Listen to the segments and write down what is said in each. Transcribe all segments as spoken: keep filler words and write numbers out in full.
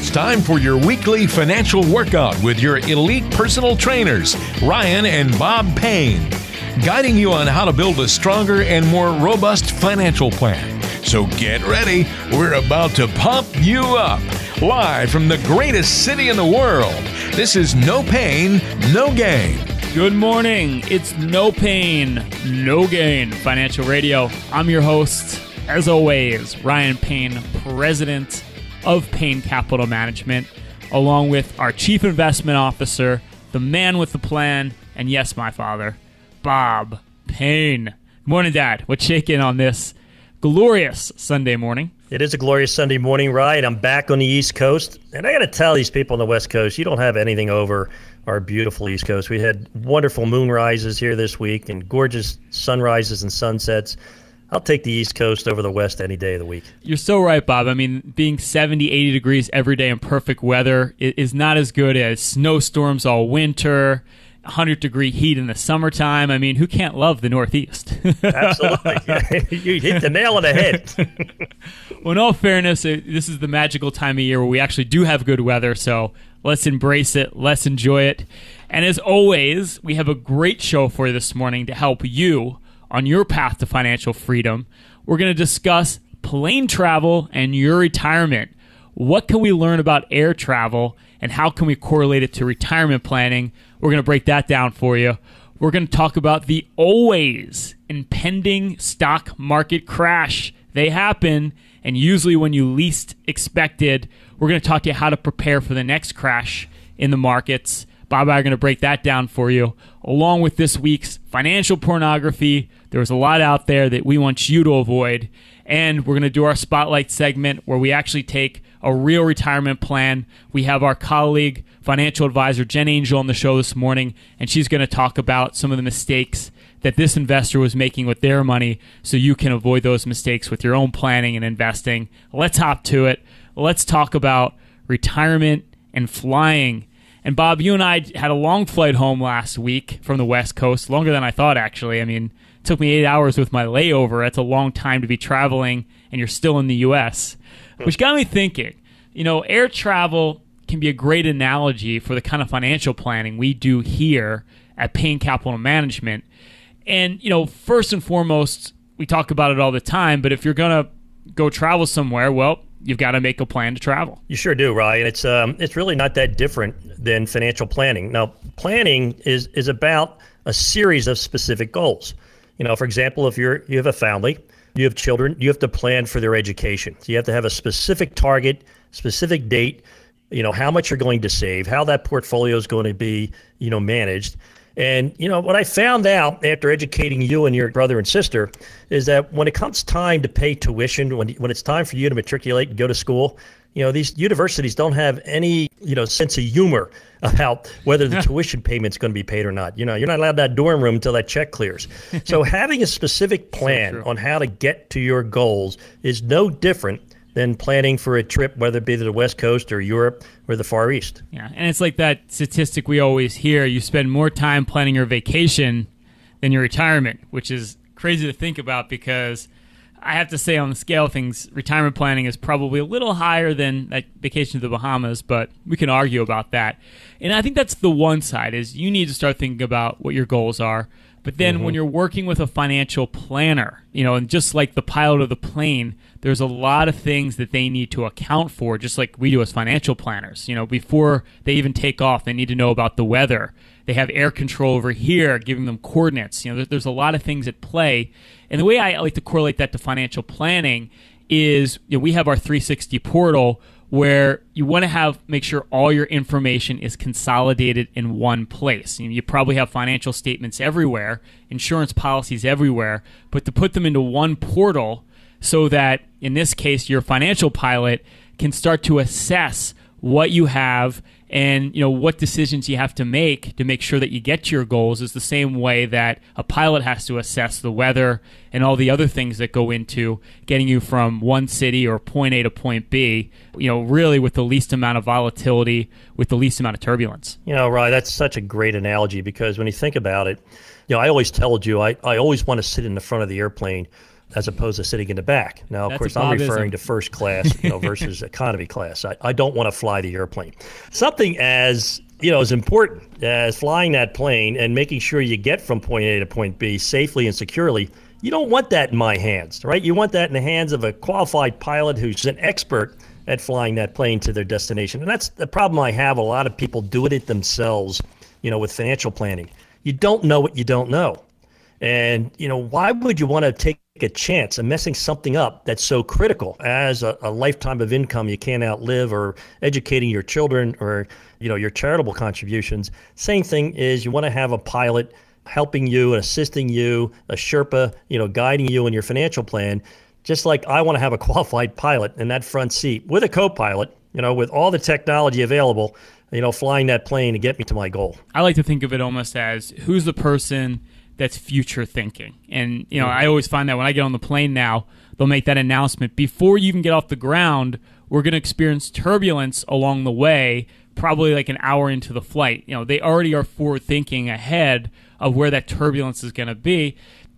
It's time for your weekly financial workout with your elite personal trainers, Ryan and Bob Payne, guiding you on how to build a stronger and more robust financial plan. So get ready, we're about to pump you up. Live from the greatest city in the world, this is No Pain, No Gain. Good morning, it's No Pain, No Gain Financial Radio. I'm your host, as always, Ryan Payne, president of Payne Capital Management, along with our chief investment officer, the man with the plan, and yes, my father, Bob Payne. Good morning, Dad. What's shaking on this glorious Sunday morning? It is a glorious Sunday morning, Ryan. I'm back on the East Coast, and I got to tell these people on the West Coast, you don't have anything over our beautiful East Coast. We had wonderful moonrises here this week and gorgeous sunrises and sunsets. I'll take the East Coast over the West any day of the week. You're so right, Bob. I mean, being seventy, eighty degrees every day in perfect weather is not as good as snowstorms all winter, one hundred degree heat in the summertime. I mean, who can't love the Northeast? Absolutely. You hit the nail on the head. Well, in all fairness, this is the magical time of year where we actually do have good weather, so let's embrace it. Let's enjoy it. And as always, we have a great show for you this morning to help you on your path to financial freedom. We're going to discuss plane travel and your retirement. What can we learn about air travel and how can we correlate it to retirement planning? We're going to break that down for you. We're going to talk about the always impending stock market crash. They happen, and usually when you least expected. We're going to talk to you how to prepare for the next crash in the markets. Bob and I are going to break that down for you, along with this week's financial pornography. There was a lot out there that we want you to avoid. And we're going to do our spotlight segment where we actually take a real retirement plan. We have our colleague, financial advisor Jen Angel on the show this morning, and she's going to talk about some of the mistakes that this investor was making with their money so you can avoid those mistakes with your own planning and investing. Let's hop to it. Let's talk about retirement and flying. And Bob, you and I had a long flight home last week from the West Coast, longer than I thought, actually. I mean, it took me eight hours with my layover. That's a long time to be traveling, and you're still in the U S, which got me thinking, you know, air travel can be a great analogy for the kind of financial planning we do here at Payne Capital Management. And, you know, first and foremost, we talk about it all the time, but if you're going to go travel somewhere, well, you've got to make a plan to travel. You sure do, Ryan. It's um, it's really not that different than financial planning. Now, planning is is about a series of specific goals. You know, for example, if you're you have a family, you have children, you have to plan for their education. So you have to have a specific target, specific date. You know, how much you're going to save, how that portfolio is going to be, you know, managed. And, you know, what I found out after educating you and your brother and sister is that when it comes time to pay tuition, when when it's time for you to matriculate and go to school, you know, these universities don't have any, you know, sense of humor about whether the tuition payment's going to be paid or not. You know, you're not allowed that dorm room until that check clears. So having a specific plan so on how to get to your goals is no different than planning for a trip, whether it be to the West Coast or Europe or the Far East. Yeah, and it's like that statistic we always hear. You spend more time planning your vacation than your retirement, which is crazy to think about because I have to say on the scale of things, retirement planning is probably a little higher than that vacation to the Bahamas, but we can argue about that. And I think that's the one side is you need to start thinking about what your goals are. But then mm-hmm. when you're working with a financial planner, you know, and just like the pilot of the plane, there's a lot of things that they need to account for, just like we do as financial planners. You know, before they even take off, they need to know about the weather. They have air control over here, giving them coordinates. You know, there's a lot of things at play. And the way I like to correlate that to financial planning is, you know, we have our three sixty portal where you want to have make sure all your information is consolidated in one place. You know, you probably have financial statements everywhere, insurance policies everywhere, but to put them into one portal so that, in this case, your financial pilot can start to assess what you have and, you know, what decisions you have to make to make sure that you get to your goals is the same way that a pilot has to assess the weather and all the other things that go into getting you from one city or point A to point B, you know, really with the least amount of volatility, with the least amount of turbulence. You know, Ryan, that's such a great analogy because when you think about it, you know, I always told you I, I always want to sit in the front of the airplane as opposed to sitting in the back. Now, of That's course, I'm referring to first class you know, versus economy class. I, I don't want to fly the airplane. Something as you know as important as flying that plane and making sure you get from point A to point B safely and securely, you don't want that in my hands, right? You want that in the hands of a qualified pilot who's an expert at flying that plane to their destination. And that's the problem I have. A lot of people doing it themselves, you know, with financial planning. You don't know what you don't know. And, you know, why would you want to take a chance of messing something up that's so critical as a, a lifetime of income you can't outlive, or educating your children, or, you know, your charitable contributions? Same thing is you want to have a pilot helping you and assisting you, a Sherpa, you know, guiding you in your financial plan. Just like I want to have a qualified pilot in that front seat with a co-pilot, you know, with all the technology available, you know, flying that plane to get me to my goal. I like to think of it almost as who's the person that's future thinking. And, you know, I always find that when I get on the plane now, they'll make that announcement. Before you even get off the ground, we're going to experience turbulence along the way, probably like an hour into the flight. You know, they already are forward thinking ahead of where that turbulence is going to be.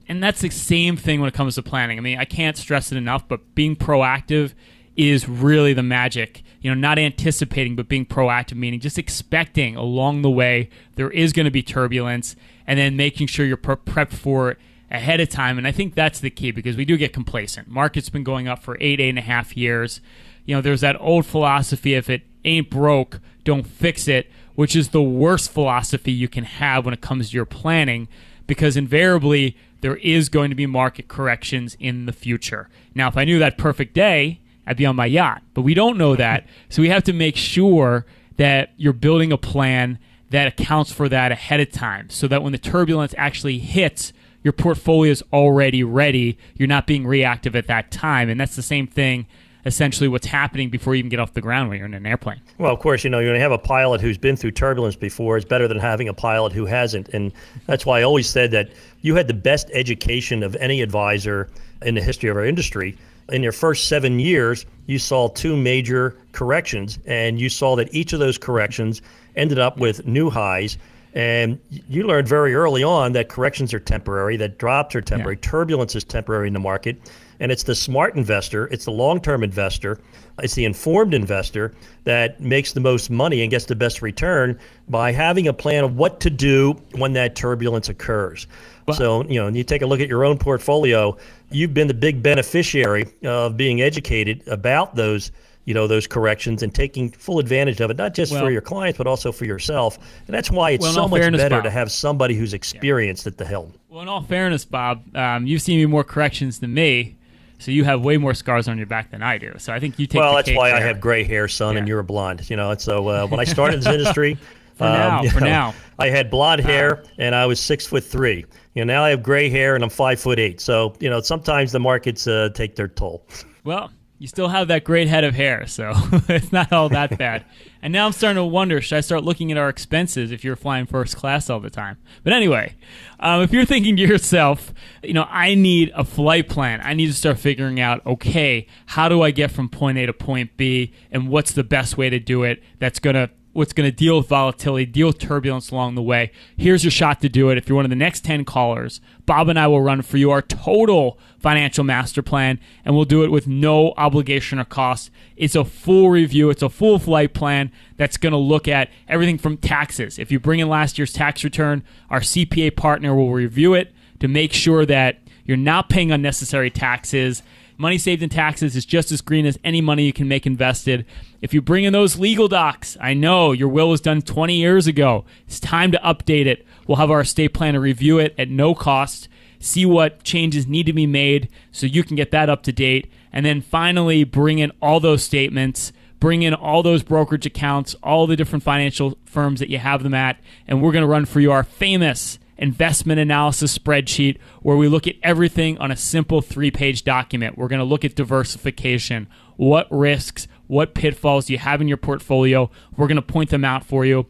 And that's the same thing when it comes to planning. I mean, I can't stress it enough, but being proactive is really the magic. You know, not anticipating, but being proactive, meaning just expecting along the way there is going to be turbulence, and then making sure you're pre prepped for it ahead of time. And I think that's the key, because we do get complacent. Market's been going up for eight, eight and a half years. You know, there's that old philosophy, if it ain't broke, don't fix it, which is the worst philosophy you can have when it comes to your planning, because invariably there is going to be market corrections in the future. Now, if I knew that perfect day, I'd be on my yacht, but we don't know that. So we have to make sure that you're building a plan that accounts for that ahead of time, so that when the turbulence actually hits, your portfolio is already ready. You're not being reactive at that time. And that's the same thing, essentially, what's happening before you even get off the ground when you're in an airplane. Well, of course, you know, you're going to have a pilot who's been through turbulence before. It's better than having a pilot who hasn't. And that's why I always said that you had the best education of any advisor in the history of our industry. In your first seven years, you saw two major corrections, and you saw that each of those corrections ended up with new highs. And you learned very early on that corrections are temporary, that drops are temporary, yeah. Turbulence is temporary in the market. And it's the smart investor, it's the long-term investor, it's the informed investor that makes the most money and gets the best return by having a plan of what to do when that turbulence occurs. Wow. So, you know, and you take a look at your own portfolio, you've been the big beneficiary of being educated about those you know, those corrections and taking full advantage of it, not just well, for your clients, but also for yourself. And that's why it's well, so much fairness, better Bob. to have somebody who's experienced yeah. at the helm. Well, in all fairness, Bob, um, you've seen me more corrections than me, so you have way more scars on your back than I do. So I think you take Well, the that's cake why there. I have gray hair, son, yeah. and you're a blonde. You know, and so uh, when I started this industry, for um, now, for know, now. I had blonde hair, and I was six foot three. You know, now I have gray hair, and I'm five foot eight. So, you know, sometimes the markets uh, take their toll. Well, you still have that great head of hair, so it's not all that bad. And now I'm starting to wonder, should I start looking at our expenses if you're flying first class all the time? But anyway, um, if you're thinking to yourself, you know, I need a flight plan. I need to start figuring out, okay, how do I get from point A to point B, and what's the best way to do it that's going to what's going to deal with volatility, deal with turbulence along the way. Here's your shot to do it. If you're one of the next ten callers, Bob and I will run for you our total financial master plan, and we'll do it with no obligation or cost. It's a full review. It's a full flight plan that's going to look at everything from taxes. If you bring in last year's tax return, our C P A partner will review it to make sure that you're not paying unnecessary taxes. Money saved in taxes is just as green as any money you can make invested. If you bring in those legal docs, I know your will was done twenty years ago. It's time to update it. We'll have our estate planner review it at no cost, see what changes need to be made so you can get that up to date. And then finally, bring in all those statements, bring in all those brokerage accounts, all the different financial firms that you have them at, and we're going to run for you our famous investment analysis spreadsheet, where we look at everything on a simple three-page document. We're going to look at diversification, what risks, what pitfalls you have in your portfolio. We're going to point them out for you.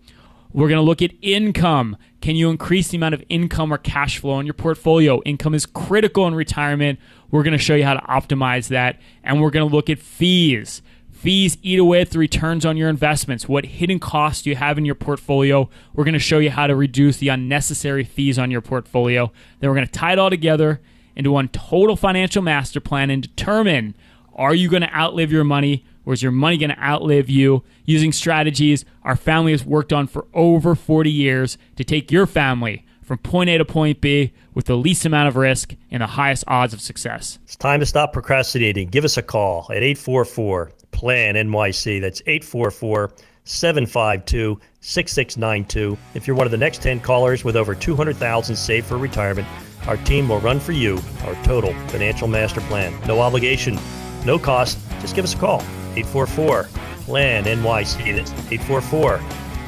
We're going to look at income. Can you increase the amount of income or cash flow in your portfolio? Income is critical in retirement. We're going to show you how to optimize that. And we're going to look at fees. Fees eat away at the returns on your investments. What hidden costs you have in your portfolio? We're going to show you how to reduce the unnecessary fees on your portfolio. Then we're going to tie it all together into one total financial master plan and determine, are you going to outlive your money or is your money going to outlive you, using strategies our family has worked on for over forty years to take your family from point A to point B with the least amount of risk and the highest odds of success. It's time to stop procrastinating. Give us a call at eight four four, P L A N, N Y C. That's eight four four, seven five two, six six nine two. If you're one of the next ten callers with over two hundred thousand dollars saved for retirement, our team will run for you our total financial master plan. No obligation, no cost. Just give us a call. eight four four, P L A N, N Y C. That's eight four four,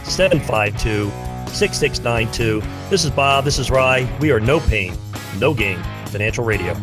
seven five two, six six nine two. This is Bob. This is Rye. We are No Pain, No Gain Financial Radio.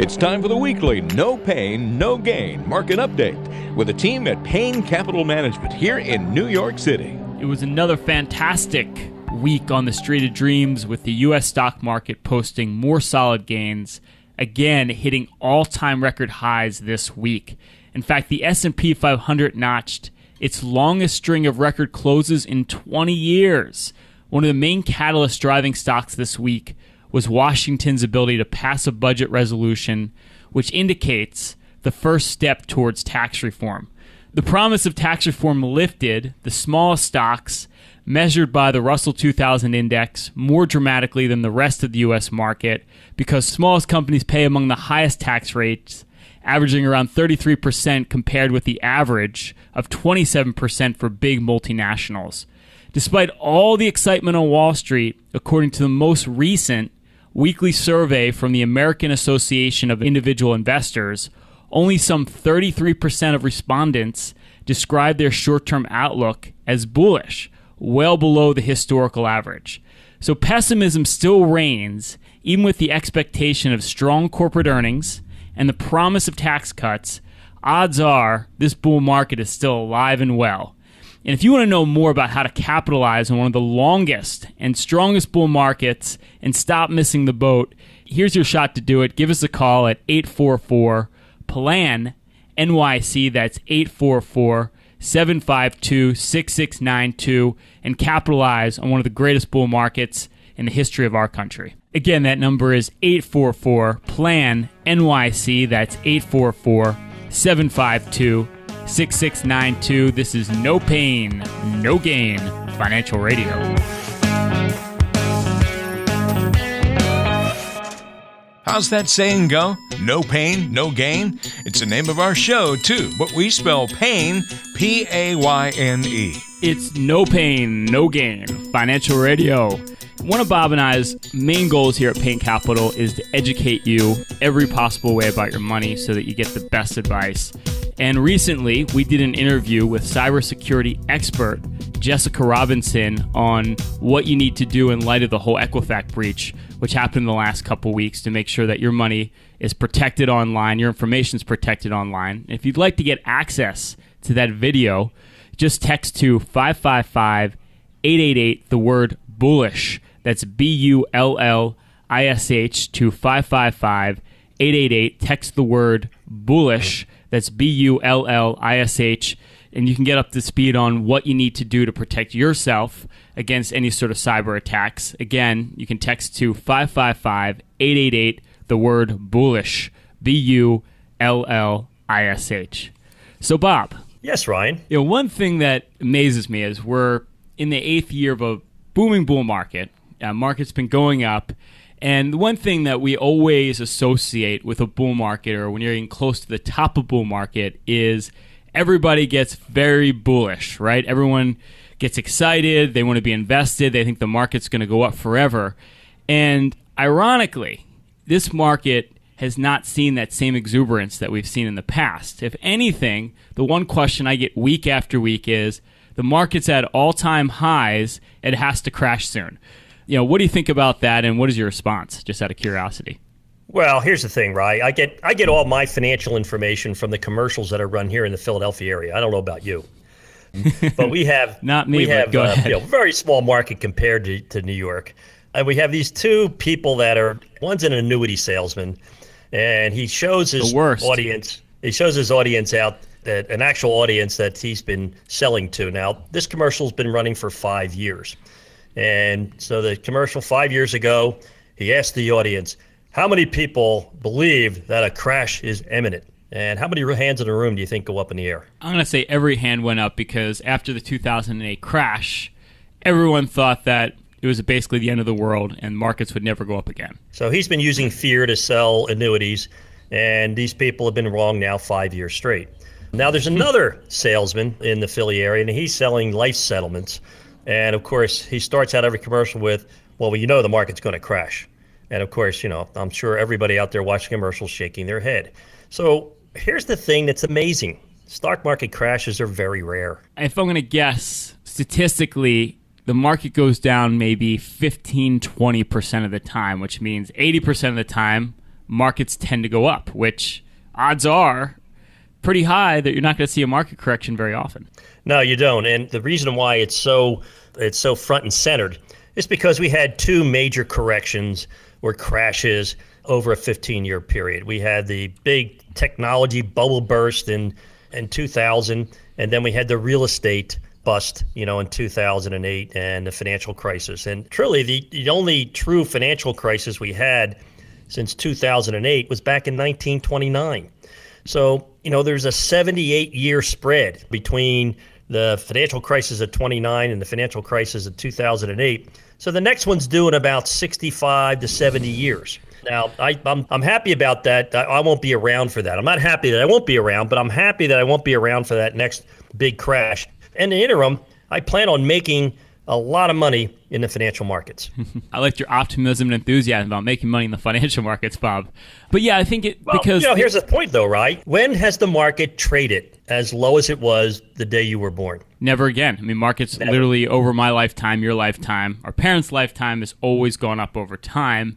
It's time for the weekly No Pain, No Gain market update with the team at Payne Capital Management here in New York City. It was another fantastic week on the Street of Dreams, with the U S stock market posting more solid gains, again hitting all-time record highs this week. In fact, the S and P five hundred notched its longest string of record closes in twenty years. One of the main catalysts driving stocks this week was Washington's ability to pass a budget resolution, which indicates the first step towards tax reform. The promise of tax reform lifted the smallest stocks, measured by the Russell two thousand index, more dramatically than the rest of the U S market, because smallest companies pay among the highest tax rates, averaging around thirty-three percent compared with the average of twenty-seven percent for big multinationals. Despite all the excitement on Wall Street, according to the most recent weekly survey from the American Association of Individual Investors, only some thirty-three percent of respondents described their short-term outlook as bullish, well below the historical average. So pessimism still reigns, even with the expectation of strong corporate earnings and the promise of tax cuts. Odds are this bull market is still alive and well. And if you want to know more about how to capitalize on one of the longest and strongest bull markets and stop missing the boat, here's your shot to do it. Give us a call at eight four four, P L A N, N Y C. That's eight four four, seven five two, six six nine two, and capitalize on one of the greatest bull markets in the history of our country. Again, that number is eight four four, P L A N, N Y C. That's eight four four, seven five two, six six nine two. This is No Pain, No Gain Financial Radio. How's that saying go? No pain, no gain? It's the name of our show, too, but we spell pain, P A Y N E. It's No Pain, No Gain Financial Radio. One of Bob and I's main goals here at Payne Capital is to educate you every possible way about your money so that you get the best advice. And recently, we did an interview with cybersecurity expert Jessica Robinson on what you need to do in light of the whole Equifax breach, which happened in the last couple weeks, to make sure that your money is protected online, your information is protected online. And if you'd like to get access to that video, just text to five five five, eight eight eight, the word bullish. That's B U L L I S H to five five five, eight eight eight. Text the word bullish. That's B U L L I S H, and you can get up to speed on what you need to do to protect yourself against any sort of cyber attacks. Again, you can text to five five five, eight eight eight, the word bullish, B U L L I S H. So, Bob. Yes, Ryan. You know, one thing that amazes me is we're in the eighth year of a booming bull market. Uh, market's been going up. And the one thing that we always associate with a bull market, or when you're getting close to the top of bull market, is everybody gets very bullish, right? Everyone gets excited. They want to be invested. They think the market's going to go up forever. And ironically, this market has not seen that same exuberance that we've seen in the past. If anything, the one question I get week after week is, the market's at all-time highs. It has to crash soon. You know, what do you think about that, and what is your response, just out of curiosity? Well, here's the thing, Rye. I get I get all my financial information from the commercials that are run here in the Philadelphia area. I don't know about you, but we have not me. We have go uh, ahead. You know, very small market compared to, to New York, and we have these two people that are one's an annuity salesman, and he shows his audience. He shows his audience out that an actual audience that he's been selling to. Now, this commercial's been running for five years. And so the commercial five years ago, he asked the audience, how many people believe that a crash is imminent? And how many hands in the room do you think go up in the air? I'm going to say every hand went up, because after the two thousand eight crash, everyone thought that it was basically the end of the world and markets would never go up again. So he's been using fear to sell annuities, and these people have been wrong now five years straight. Now there's another salesman in the Philly area, and he's selling life settlements. And of course, he starts out every commercial with, well, well you know the market's going to crash. And of course, you know, I'm sure everybody out there watching commercials shaking their head. So here's the thing that's amazing. Stock market crashes are very rare. If I'm going to guess, statistically, the market goes down maybe fifteen, twenty percent of the time, which means eighty percent of the time, markets tend to go up, which odds are pretty high that you're not going to see a market correction very often. No, you don't. And the reason why it's so, it's so front and centered is because we had two major corrections or crashes over a fifteen-year period. We had the big technology bubble burst in, in two thousand, and then we had the real estate bust, you know, in two thousand eight and the financial crisis. And truly, the, the only true financial crisis we had since two thousand eight was back in nineteen twenty-nine. So, you know, there's a seventy-eight year spread between the financial crisis of twenty-nine and the financial crisis of two thousand eight. So the next one's due in about sixty-five to seventy years. Now, I, I'm, I'm happy about that. I, I won't be around for that. I'm not happy that I won't be around, but I'm happy that I won't be around for that next big crash. In the interim, I plan on making a lot of money in the financial markets. I liked your optimism and enthusiasm about making money in the financial markets, Bob. But yeah, I think it well, because... You know, here's the point though, right? When has the market traded as low as it was the day you were born? Never again. I mean, markets Never. literally over my lifetime, your lifetime, our parents' lifetime has always gone up over time.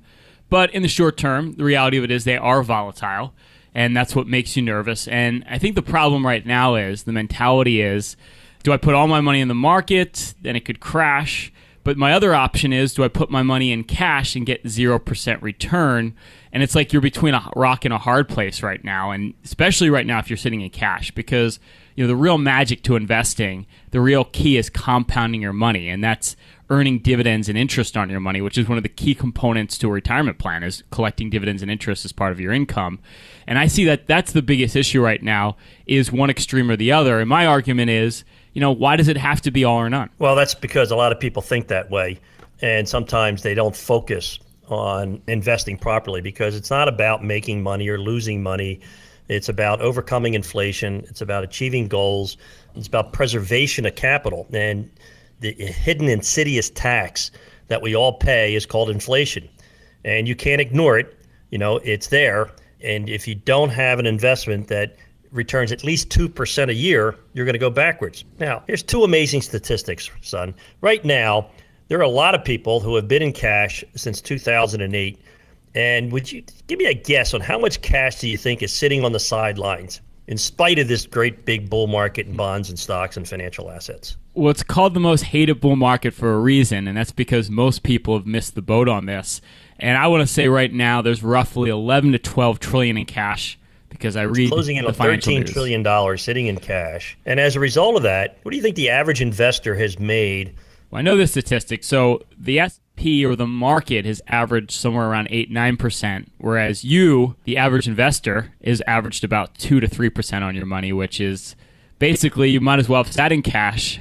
But in the short term, the reality of it is they are volatile, and that's what makes you nervous. And I think the problem right now is, the mentality is, do I put all my money in the market? Then it could crash. But my other option is, do I put my money in cash and get zero percent return? And it's like you're between a rock and a hard place right now, and especially right now if you're sitting in cash, because you know the real magic to investing, the real key is compounding your money, and that's earning dividends and interest on your money, which is one of the key components to a retirement plan, is collecting dividends and interest as part of your income. And I see that that's the biggest issue right now, is one extreme or the other. And my argument is, you know, why does it have to be all or none? Well, that's because a lot of people think that way, and sometimes they don't focus on investing properly, because it's not about making money or losing money. It's about overcoming inflation. It's about achieving goals. It's about preservation of capital. And the hidden insidious tax that we all pay is called inflation. And you can't ignore it. You know, it's there. And if you don't have an investment that returns at least two percent a year, you're going to go backwards. Now, here's two amazing statistics, son. Right now, there are a lot of people who have been in cash since two thousand eight. And would you give me a guess on how much cash do you think is sitting on the sidelines in spite of this great big bull market in bonds and stocks and financial assets? Well, it's called the most hated bull market for a reason, and that's because most people have missed the boat on this. And I want to say right now there's roughly eleven to twelve trillion in cash, because I read it's closing in on thirteen trillion dollars sitting in cash. And as a result of that, what do you think the average investor has made? Well, I know this statistic. So the S and P or the market has averaged somewhere around eight, nine percent, whereas you, the average investor, is averaged about two to three percent on your money, which is basically you might as well have sat in cash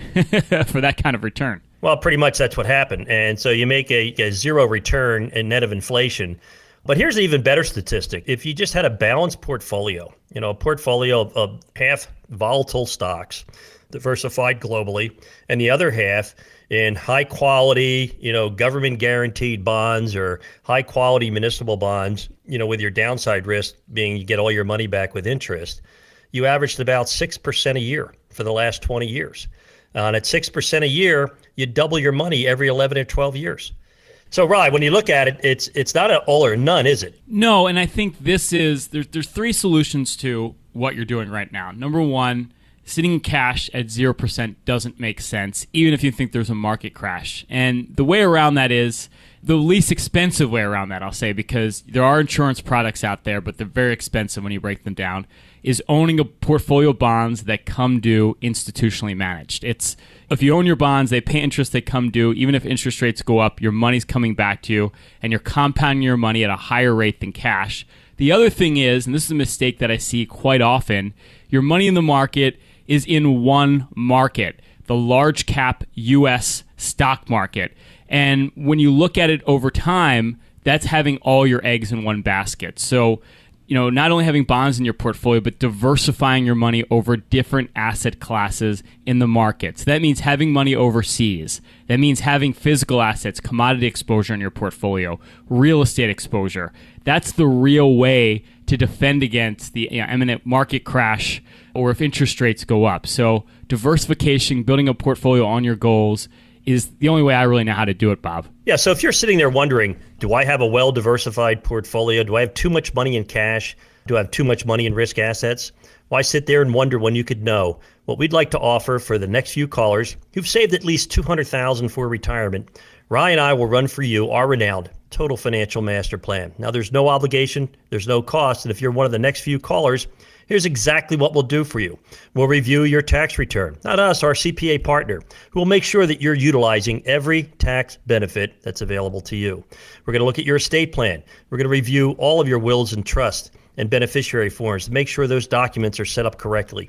for that kind of return. Well, pretty much that's what happened. And so you make a, a zero return in net of inflation. But here's an even better statistic. If you just had a balanced portfolio, you know, a portfolio of, of half volatile stocks, diversified globally, and the other half in high quality, you know, government guaranteed bonds or high quality municipal bonds, you know, with your downside risk being you get all your money back with interest, you averaged about six percent a year for the last twenty years. Uh, and at six percent a year, you double your money every eleven or twelve years. So, Ryan, when you look at it, it's it's not an all or none, is it? No, and I think this is, there, there's three solutions to what you're doing right now. Number one, sitting in cash at zero percent doesn't make sense, even if you think there's a market crash. And the way around that is, the least expensive way around that, I'll say, because there are insurance products out there, but they're very expensive when you break them down, is owning a portfolio of bonds that come due institutionally managed. It's if you own your bonds, they pay interest, they come due. Even if interest rates go up, your money's coming back to you and you're compounding your money at a higher rate than cash. The other thing is, and this is a mistake that I see quite often, your money in the market is in one market, the large cap U S stock market. And when you look at it over time, that's having all your eggs in one basket. So, you know, not only having bonds in your portfolio, but diversifying your money over different asset classes in the markets. So that means having money overseas. That means having physical assets, commodity exposure in your portfolio, real estate exposure. That's the real way to defend against the you know, imminent market crash or if interest rates go up. So diversification, building a portfolio on your goals is the only way I really know how to do it, Bob. Yeah, so if you're sitting there wondering, do I have a well-diversified portfolio? Do I have too much money in cash? Do I have too much money in risk assets? Why sit there and wonder when you could know? What we'd like to offer for the next few callers who've saved at least two hundred thousand dollars for retirement, Ryan and I will run for you our renowned Total Financial Master Plan. Now, there's no obligation, there's no cost, and if you're one of the next few callers, here's exactly what we'll do for you. We'll review your tax return, not us, our C P A partner, who will make sure that you're utilizing every tax benefit that's available to you. We're going to look at your estate plan. We're going to review all of your wills and trusts and beneficiary forms to make sure those documents are set up correctly.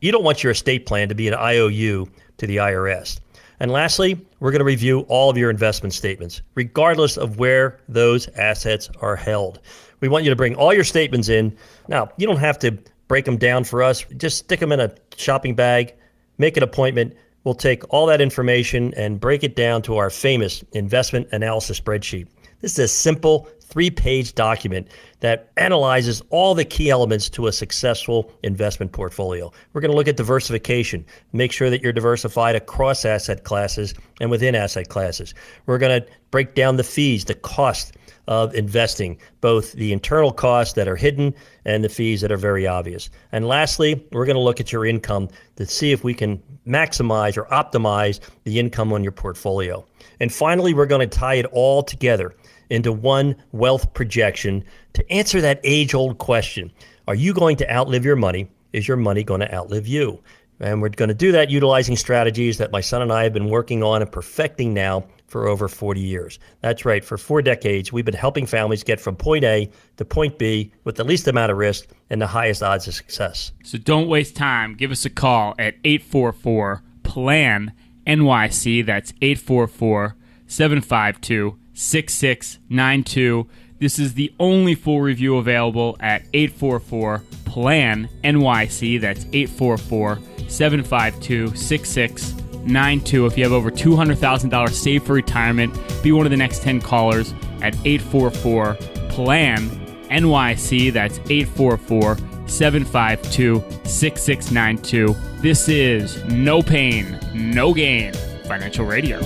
You don't want your estate plan to be an I O U to the I R S. And lastly, we're going to review all of your investment statements, regardless of where those assets are held. We want you to bring all your statements in. Now, you don't have to break them down for us. Just stick them in a shopping bag, make an appointment. We'll take all that information and break it down to our famous investment analysis spreadsheet. This is a simple three-page document that analyzes all the key elements to a successful investment portfolio. We're going to look at diversification, make sure that you're diversified across asset classes and within asset classes. We're going to break down the fees, the cost of investing, both the internal costs that are hidden and the fees that are very obvious. And lastly, we're going to look at your income to see if we can maximize or optimize the income on your portfolio. And finally, we're going to tie it all together into one wealth projection to answer that age-old question. Are you going to outlive your money? Is your money going to outlive you? And we're going to do that utilizing strategies that my son and I have been working on and perfecting now for over forty years. That's right, for four decades, we've been helping families get from point A to point B with the least amount of risk and the highest odds of success. So don't waste time. Give us a call at eight four four plan N Y C. That's eight four four, seven five two, six six nine two. This is the only full review available at eight four four plan N Y C. That's eight four four, seven five two, six six nine two. If you have over two hundred thousand dollars saved for retirement, be one of the next ten callers at eight four four plan N Y C. That's eight four four, seven five two, six six nine two. This is No Pain, No Gain Financial Radio.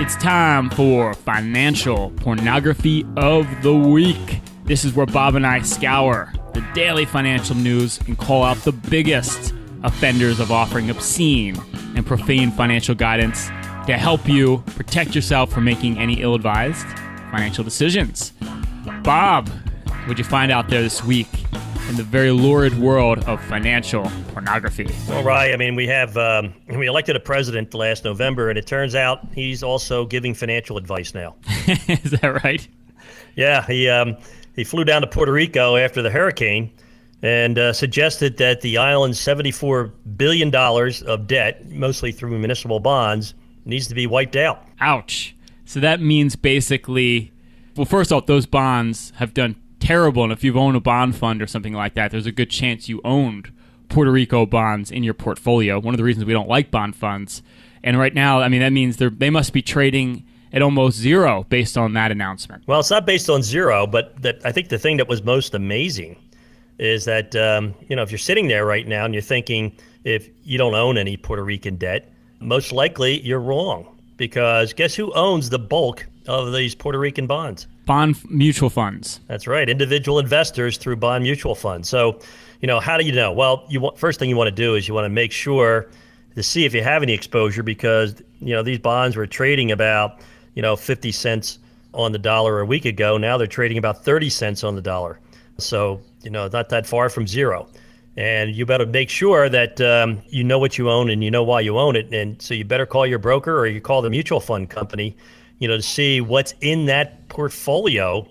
It's time for Financial Pornography of the Week. This is where Bob and I scour the daily financial news and call out the biggest offenders of offering obscene and profane financial guidance to help you protect yourself from making any ill-advised financial decisions. Bob, what'd you find out there this week in the very lurid world of financial pornography? Well, Ryan, I mean, we have um, we elected a president last November, and it turns out he's also giving financial advice now. Is that right? Yeah, he um, he flew down to Puerto Rico after the hurricane and uh, suggested that the island's seventy-four billion dollars of debt, mostly through municipal bonds, needs to be wiped out. Ouch. So that means basically, well, first off, those bonds have done terrible, and if you've owned a bond fund or something like that, there's a good chance you owned Puerto Rico bonds in your portfolio. One of the reasons we don't like bond funds. And right now, I mean, that means they're, they must be trading at almost zero based on that announcement. Well, it's not based on zero, but that, I think the thing that was most amazing is that, um, you know, if you're sitting there right now and you're thinking if you don't own any Puerto Rican debt, most likely you're wrong, because guess who owns the bulk of these Puerto Rican bonds? Bond mutual funds. That's right. Individual investors through bond mutual funds. So, you know, how do you know? Well, you want, first thing you want to do is you want to make sure to see if you have any exposure, because, you know, these bonds were trading about, you know, fifty cents on the dollar a week ago. Now they're trading about thirty cents on the dollar. So, you know, not that far from zero. And you better make sure that um, you know what you own and you know why you own it. And so you better call your broker, or you call the mutual fund company, you know, to see what's in that portfolio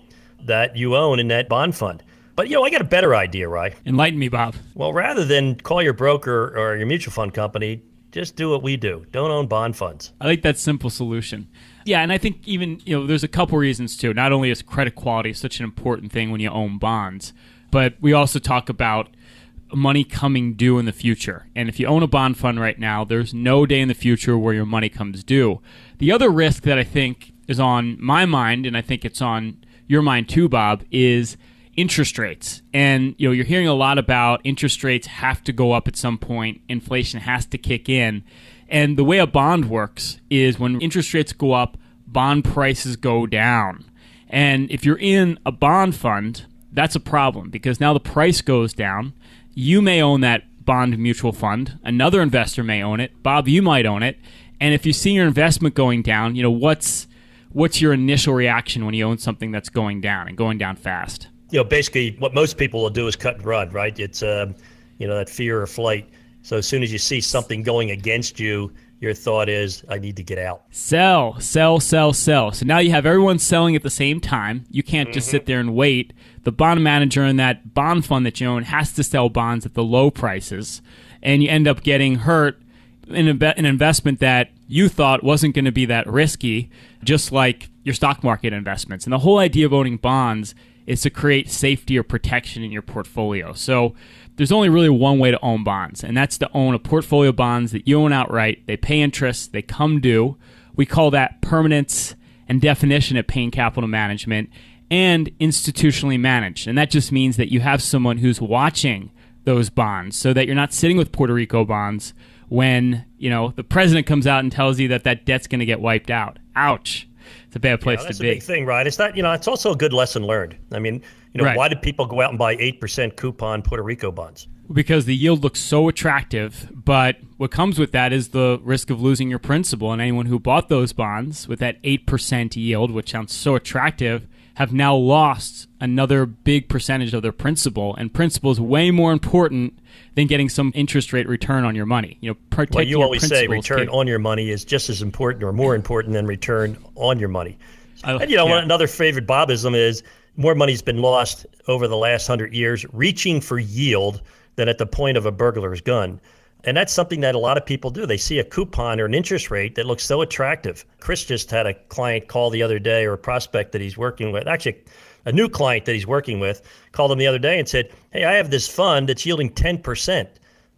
that you own in that bond fund. But, you know, I got a better idea, right? Enlighten me, Bob. Well, rather than call your broker or your mutual fund company, just do what we do. Don't own bond funds. I like that simple solution. Yeah, and I think even, you know, there's a couple reasons, too. Not only is credit quality such an important thing when you own bonds, but we also talk about money coming due in the future. And if you own a bond fund right now, there's no day in the future where your money comes due. The other risk that I think is on my mind, and I think it's on your mind too, Bob, is interest rates. And you know, you're hearing a lot about interest rates have to go up at some point, inflation has to kick in. And the way a bond works is when interest rates go up, bond prices go down. And if you're in a bond fund, that's a problem, because now the price goes down. You may own that bond mutual fund. Another investor may own it. Bob, you might own it. And if you see your investment going down, you know, what's what's your initial reaction when you own something that's going down and going down fast? You know, basically what most people will do is cut and run, right? It's, um, you know, that fear or flight. So as soon as you see something going against you, your thought is, I need to get out. Sell, sell, sell, sell. So now you have everyone selling at the same time. You can't just mm-hmm. sit there and wait. The bond manager in that bond fund that you own has to sell bonds at the low prices, and you end up getting hurt in an investment that you thought wasn't going to be that risky, just like your stock market investments. And the whole idea of owning bonds is to create safety or protection in your portfolio. So there's only really one way to own bonds, and that's to own a portfolio of bonds that you own outright. They pay interest, they come due. We call that permanence and definition at Payne Capital Management, and institutionally managed. And that just means that you have someone who's watching those bonds, so that you're not sitting with Puerto Rico bonds when, you know, the president comes out and tells you that that debt's going to get wiped out. Ouch. It's a bad place yeah, to be. That's a big thing, right? It's not, you know, it's also a good lesson learned. I mean, you know, right. Why did people go out and buy eight percent coupon Puerto Rico bonds? Because the yield looks so attractive, but what comes with that is the risk of losing your principal. And anyone who bought those bonds with that eight percent yield, which sounds so attractive, have now lost another big percentage of their principal, and principal is way more important than getting some interest rate return on your money. You know, protecting well, you always say return take... on your money is just as important or more important than return on your money. Uh, and you know, yeah. another favorite Bobism is more money's been lost over the last hundred years reaching for yield than at the point of a burglar's gun. And that's something that a lot of people do. They see a coupon or an interest rate that looks so attractive. Chris just had a client call the other day, or a prospect that he's working with, actually a new client that he's working with, called him the other day and said, hey, I have this fund that's yielding ten percent.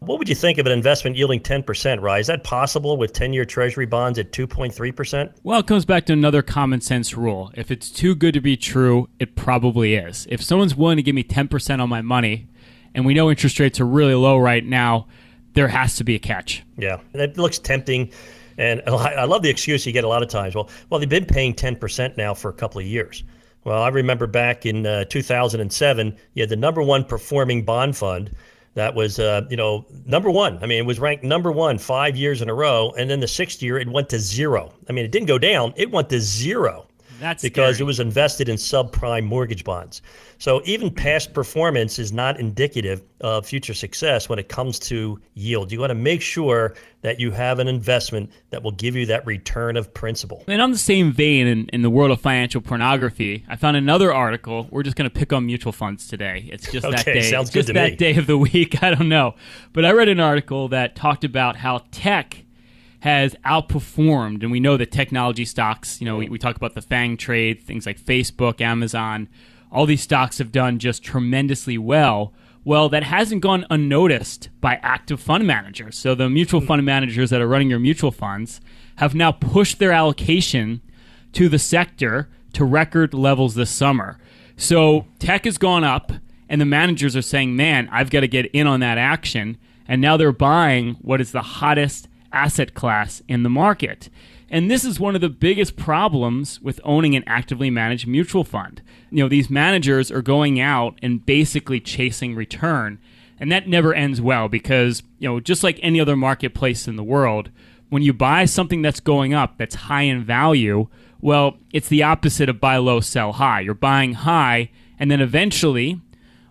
What would you think of an investment yielding ten percent, Ryan? Is that possible with ten-year treasury bonds at two point three percent? Well, it comes back to another common sense rule. If it's too good to be true, it probably is. If someone's willing to give me ten percent on my money, and we know interest rates are really low right now, there has to be a catch. Yeah, it looks tempting. And I love the excuse you get a lot of times. Well, well, they've been paying ten percent now for a couple of years. Well, I remember back in uh, two thousand seven, you had the number one performing bond fund that was, uh, you know, number one. I mean, it was ranked number one five years in a row. And then the sixth year, it went to zero. I mean, it didn't go down. It went to zero. That's because scary. It was invested in subprime mortgage bonds. So even past performance is not indicative of future success when it comes to yield. You want to make sure that you have an investment that will give you that return of principal. And on the same vein, in, in the world of financial pornography, I found another article. We're just going to pick on mutual funds today. It's just okay, that day. Sounds it's good just to that me. Day of the week. I don't know. But I read an article that talked about how tech has outperformed, and we know that technology stocks, you know, we, we talk about the FANG trade, things like Facebook, Amazon, all these stocks have done just tremendously well. Well, that hasn't gone unnoticed by active fund managers. So the mutual fund managers that are running your mutual funds have now pushed their allocation to the sector to record levels this summer. So tech has gone up, and the managers are saying, man, I've got to get in on that action. And now they're buying what is the hottest asset class in the market. And this is one of the biggest problems with owning an actively managed mutual fund. You know, these managers are going out and basically chasing return. And that never ends well because, you know, just like any other marketplace in the world, when you buy something that's going up, that's high in value, well, it's the opposite of buy low, sell high. You're buying high, and then eventually,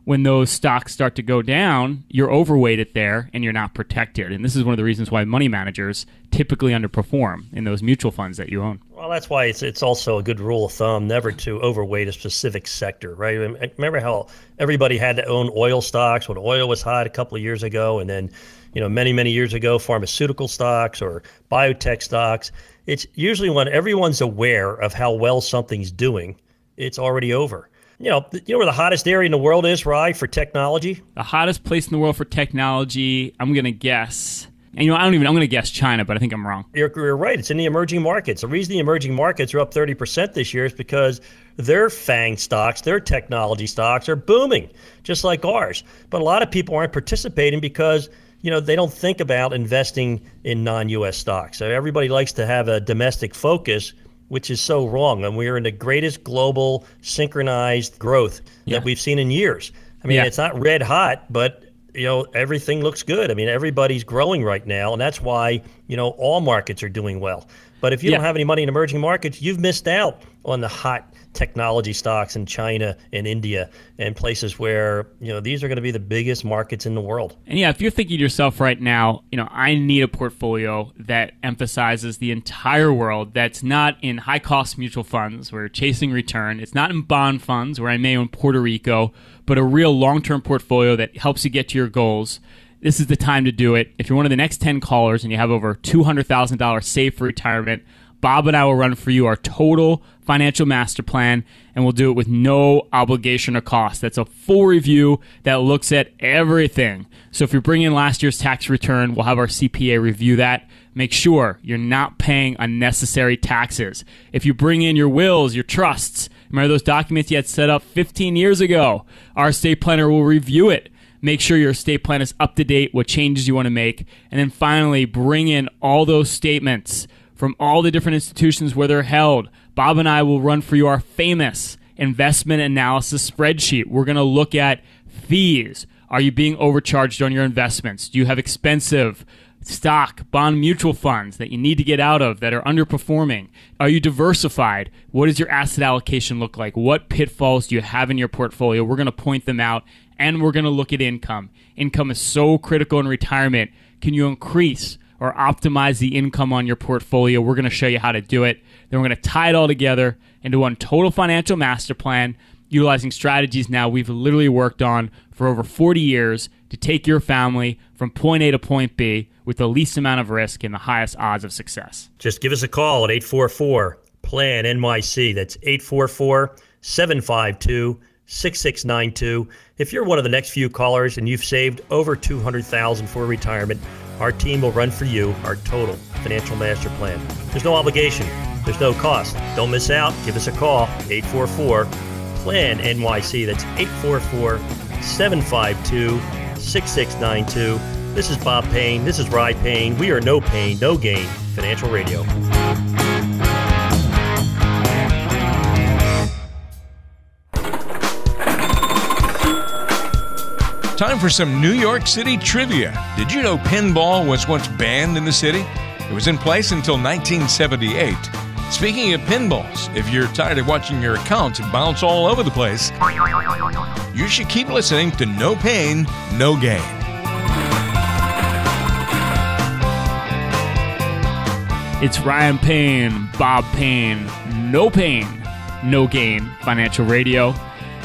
when those stocks start to go down, you're overweighted there and you're not protected. And this is one of the reasons why money managers typically underperform in those mutual funds that you own. Well, that's why it's it's also a good rule of thumb never to overweight a specific sector, right? Remember how everybody had to own oil stocks when oil was hot a couple of years ago, and then, you know, many, many years ago, pharmaceutical stocks or biotech stocks. It's usually when everyone's aware of how well something's doing, it's already over. You know, you know where the hottest area in the world is, Rye, for technology? The hottest place in the world for technology, I'm going to guess. And, you know, I don't even, I'm going to guess China, but I think I'm wrong. You're, you're right. It's in the emerging markets. The reason the emerging markets are up thirty percent this year is because their FANG stocks, their technology stocks are booming, just like ours. But a lot of people aren't participating because, you know, they don't think about investing in non-U S stocks. So everybody likes to have a domestic focus, which is so wrong. And we are in the greatest global synchronized growth yeah. that we've seen in years. I mean, yeah. it's not red hot, but, you know, everything looks good. I mean, everybody's growing right now, and that's why, you know, all markets are doing well. But if you yeah. don't have any money in emerging markets, you've missed out on the hot technology stocks in China and India and places where, you know, these are going to be the biggest markets in the world. And yeah, if you're thinking to yourself right now, you know, I need a portfolio that emphasizes the entire world, that's not in high cost mutual funds where you're chasing return. It's not in bond funds where I may own Puerto Rico, but a real long-term portfolio that helps you get to your goals. This is the time to do it. If you're one of the next ten callers and you have over two hundred thousand dollars saved for retirement, Bob and I will run for you our total financial master plan, and we'll do it with no obligation or cost. That's a full review that looks at everything. So if you're bringing in last year's tax return, we'll have our C P A review that. Make sure you're not paying unnecessary taxes. If you bring in your wills, your trusts, remember those documents you had set up fifteen years ago, our estate planner will review it. Make sure your estate plan is up to date, what changes you want to make. And then finally, bring in all those statements from all the different institutions where they're held. Bob and I will run for you our famous investment analysis spreadsheet. We're going to look at fees. Are you being overcharged on your investments? Do you have expensive stock, bond, mutual funds that you need to get out of that are underperforming? Are you diversified? What does your asset allocation look like? What pitfalls do you have in your portfolio? We're going to point them out. And we're going to look at income. Income is so critical in retirement. Can you increase or optimize the income on your portfolio? We're going to show you how to do it. Then we're going to tie it all together into one total financial master plan, utilizing strategies now we've literally worked on for over forty years to take your family from point A to point B with the least amount of risk and the highest odds of success. Just give us a call at eight four four plan N Y C. That's eight four four, seven five two, six six nine two. If you're one of the next few callers and you've saved over two hundred thousand dollars for retirement, our team will run for you our total financial master plan. There's no obligation. There's no cost. Don't miss out. Give us a call. eight four four plan N Y C. That's eight four four, seven five two, six six nine two. This is Bob Payne. This is Ryan Payne. We are No Pain, No Gain Financial Radio. Time for some New York City trivia. Did you know pinball was once banned in the city? It was in place until nineteen seventy-eight. Speaking of pinballs, if you're tired of watching your accounts bounce all over the place, you should keep listening to No Pain, No Gain. It's Ryan Payne, Bob Payne, No Pain, No Gain Financial Radio.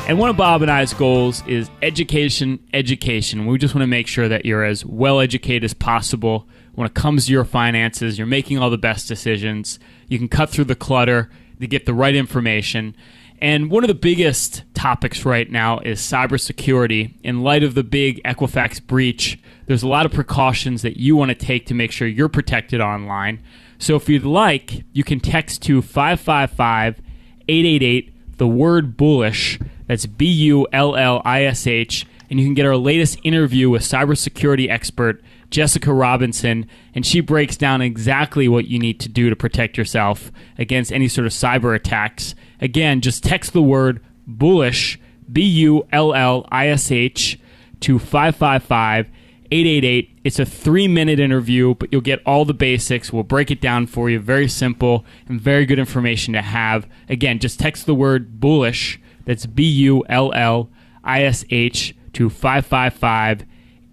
And one of Bob and I's goals is education, education. We just want to make sure that you're as well-educated as possible when it comes to your finances. You're making all the best decisions. You can cut through the clutter to get the right information. And one of the biggest topics right now is cybersecurity. In light of the big Equifax breach, there's a lot of precautions that you want to take to make sure you're protected online. So if you'd like, you can text to five five five, eight eight eight, the word bullish. That's B U L L I S H. And you can get our latest interview with cybersecurity expert Jessica Robinson. And she breaks down exactly what you need to do to protect yourself against any sort of cyber attacks. Again, just text the word bullish, B U L L I S H, to five five five, eight eight eight. It's a three-minute interview, but you'll get all the basics. We'll break it down for you. Very simple and very good information to have. Again, just text the word bullish, that's B U L L I S H, to five five five,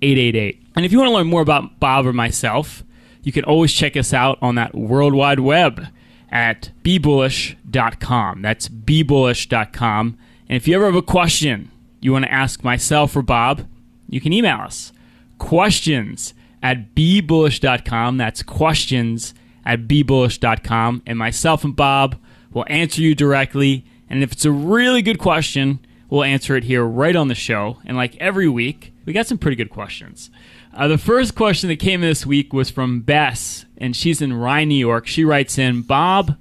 eight eight eight. And if you want to learn more about Bob or myself, you can always check us out on that World Wide Web at be bullish dot com. That's be bullish dot com. And if you ever have a question you want to ask myself or Bob, you can email us, questions at be bullish dot com. That's questions at be bullish dot com. And myself and Bob will answer you directly. And if it's a really good question, we'll answer it here right on the show. And like every week, we got some pretty good questions. Uh, the first question that came in this week was from Bess, and she's in Rye, New York. She writes in, Bob,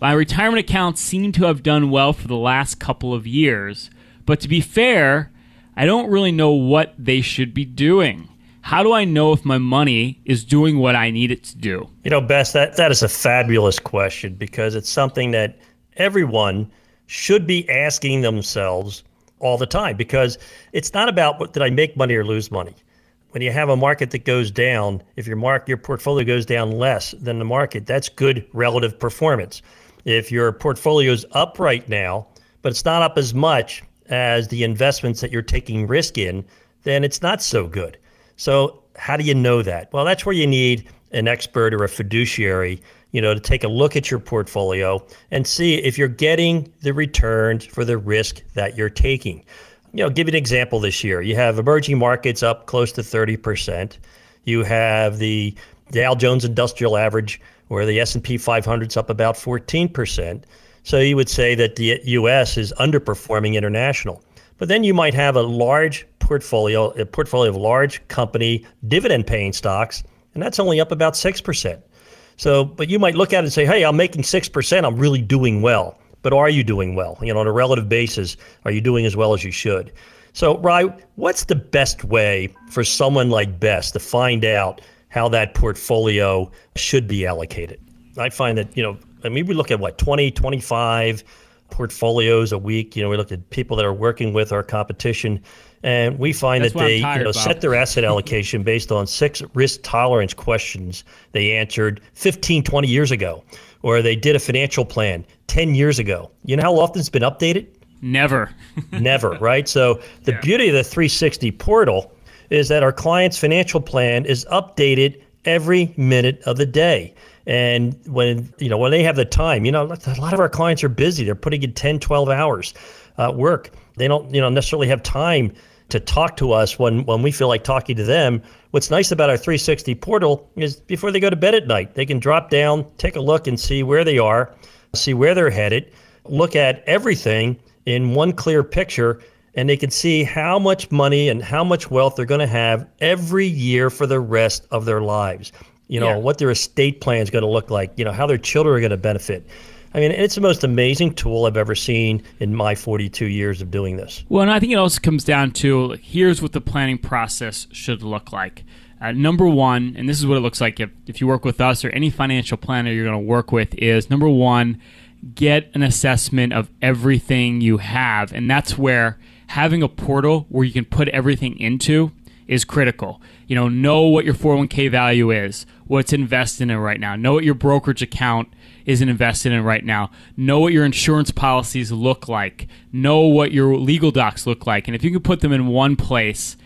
my retirement accounts seem to have done well for the last couple of years, but to be fair, I don't really know what they should be doing. How do I know if my money is doing what I need it to do? You know, Bess, that, that is a fabulous question, because it's something that everyone should be asking themselves all the time, because it's not about what, did I make money or lose money? When you have a market that goes down, if your mark, your portfolio goes down less than the market, that's good relative performance. If your portfolio is up right now, but it's not up as much as the investments that you're taking risk in, then it's not so good. So how do you know that? Well, that's where you need an expert or a fiduciary, you know, to take a look at your portfolio and see if you're getting the returns for the risk that you're taking. You know, give you an example this year. You have emerging markets up close to thirty percent. You have the Dow Jones Industrial Average or the S and P five hundred's up about fourteen percent. So you would say that the U S is underperforming international. But then you might have a large portfolio, a portfolio of large company dividend-paying stocks, and that's only up about six percent. So, but you might look at it and say, hey, I'm making six percent, I'm really doing well. But are you doing well? You know, on a relative basis, are you doing as well as you should? So, Rye, what's the best way for someone like Bess to find out how that portfolio should be allocated? I find that, you know, I mean, we look at what, twenty, twenty-five portfolios a week. You know, we look at people that are working with our competition, and we find That's that they tired, you know, set their asset allocation based on six risk tolerance questions they answered fifteen, twenty years ago. Or they did a financial plan ten years ago. You know how often it's been updated? Never. Never, right? So the yeah. beauty of the three sixty portal is that our client's financial plan is updated every minute of the day. And when, you know, when they have the time, you know, a lot of our clients are busy. They're putting in ten, twelve hours uh, work. They don't, you know, necessarily have time to talk to us when, when we feel like talking to them. What's nice about our three sixty portal is before they go to bed at night, they can drop down, take a look and see where they are, see where they're headed, look at everything in one clear picture, and they can see how much money and how much wealth they're going to have every year for the rest of their lives. You know, yeah. what their estate plan is going to look like, you know, how their children are going to benefit. I mean, it's the most amazing tool I've ever seen in my forty-two years of doing this. Well, and I think it also comes down to, here's what the planning process should look like. Uh, number one, and this is what it looks like if, if you work with us or any financial planner you're going to work with, is number one, get an assessment of everything you have. And that's where having a portal where you can put everything into is critical. You know, know what your four oh one K value is, what's invested in right now. Know what your brokerage account is invested in right now. Know what your insurance policies look like. Know what your legal docs look like. And if you can put them in one place,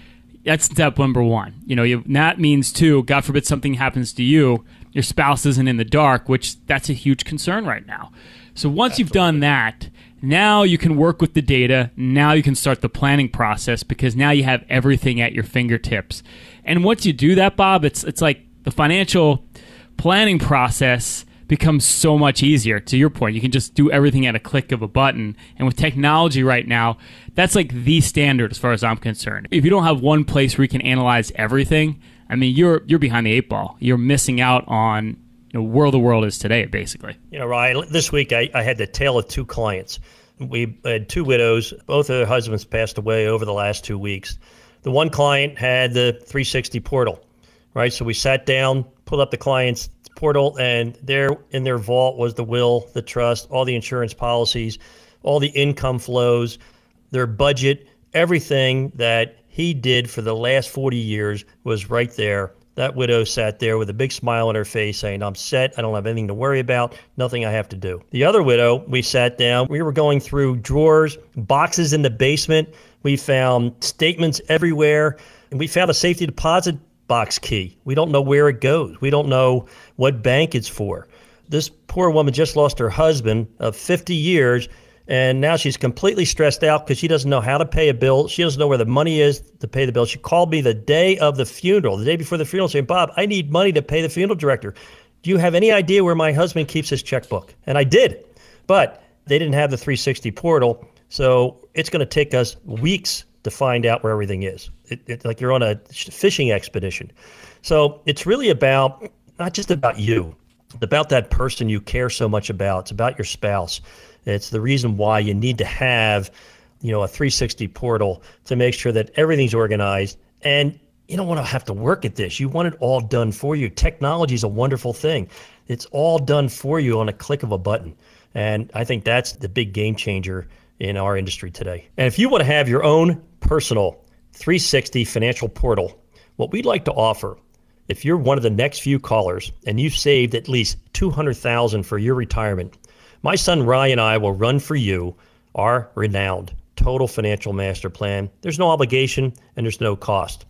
that's step number one. You know, you, that means too, God forbid something happens to you, your spouse isn't in the dark, which that's a huge concern right now. So once Absolutely. You've done that, now you can work with the data. Now you can start the planning process, because now you have everything at your fingertips. And once you do that, Bob, it's it's like the financial planning process becomes so much easier. To your point, you can just do everything at a click of a button. And with technology right now, that's like the standard as far as I'm concerned. If you don't have one place where you can analyze everything, I mean, you're you're behind the eight ball. You're missing out on the you know, world the world is today, basically. You know, Ryan, this week I, I had the tale of two clients. We had two widows. Both of their husbands passed away over the last two weeks. The one client had the three sixty portal, right? So we sat down, pulled up the client's portal, and there in their vault was the will, the trust, all the insurance policies, all the income flows, their budget, everything that he did for the last forty years was right there. That widow sat there with a big smile on her face saying, I'm set. I don't have anything to worry about. Nothing I have to do. The other widow, we sat down. We were going through drawers, boxes in the basement. We found statements everywhere. And we found a safety deposit box key. We don't know where it goes. We don't know what bank it's for. This poor woman just lost her husband of fifty years. And now she's completely stressed out because she doesn't know how to pay a bill. She doesn't know where the money is to pay the bill. She called me the day of the funeral, the day before the funeral, saying, Bob, I need money to pay the funeral director. Do you have any idea where my husband keeps his checkbook? And I did, but they didn't have the three sixty portal. So it's going to take us weeks to find out where everything is. It, it's like you're on a fishing expedition. So it's really about, not just about you, it's about that person you care so much about. It's about your spouse. It's the reason why you need to have, you know, a three sixty portal to make sure that everything's organized. And you don't want to have to work at this. You want it all done for you. Technology is a wonderful thing. It's all done for you on a click of a button. And I think that's the big game changer in our industry today. And if you want to have your own personal three sixty financial portal, what we'd like to offer, if you're one of the next few callers and you've saved at least two hundred thousand dollars for your retirement, my son Ryan and I will run for you our renowned Total Financial Master Plan. There's no obligation and there's no cost.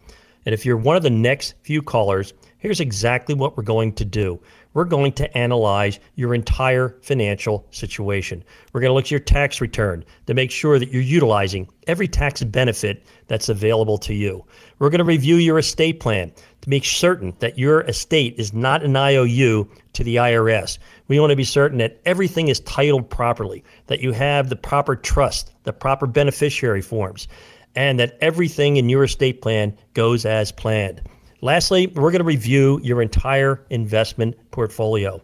And if you're one of the next few callers, here's exactly what we're going to do. We're going to analyze your entire financial situation. We're going to look at your tax return to make sure that you're utilizing every tax benefit that's available to you. We're going to review your estate plan to make certain that your estate is not an I O U to the I R S. We want to be certain that everything is titled properly, that you have the proper trust, the proper beneficiary forms, and that everything in your estate plan goes as planned. Lastly, we're going to review your entire investment portfolio.